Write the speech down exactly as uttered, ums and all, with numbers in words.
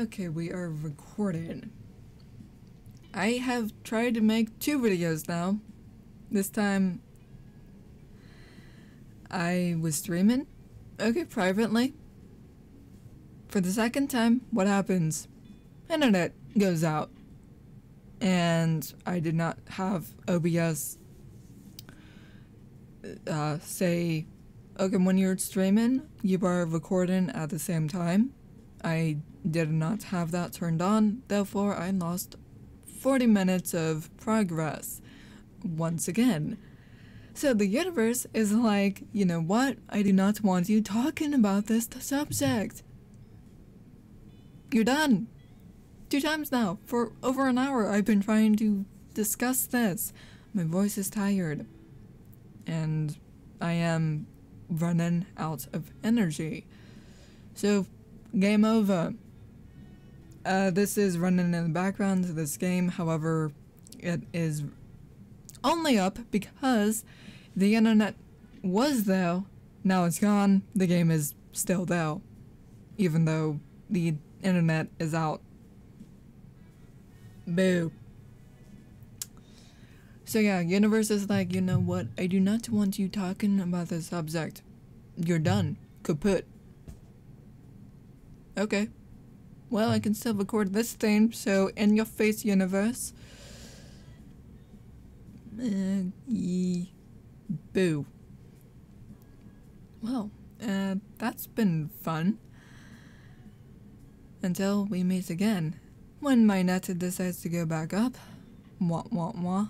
Okay, we are recording. I have tried to make two videos now. This time I was streaming. Okay, privately. For the second time, what happens? Internet goes out. And I did not have O B S uh, say, okay, when you're streaming, you are recording at the same time. I did not have that turned on, therefore I lost forty minutes of progress once again. So the universe is like, you know what? I do not want you talking about this subject. You're done. Two times now. For over an hour I've been trying to discuss this. My voice is tired. And I am running out of energy. So game over. Uh, this is running in the background to this game, however, it is only up because the internet was there, now it's gone, the game is still there, even though the internet is out. Boo. So yeah, universe is like, you know what, I do not want you talking about this subject. You're done. Kaput. Okay. Well, I can still record this thing, so in your face, universe. Uh, ye boo. Well, uh, that's been fun. Until we meet again. When my net decides to go back up. Mwah, mwah, mwah.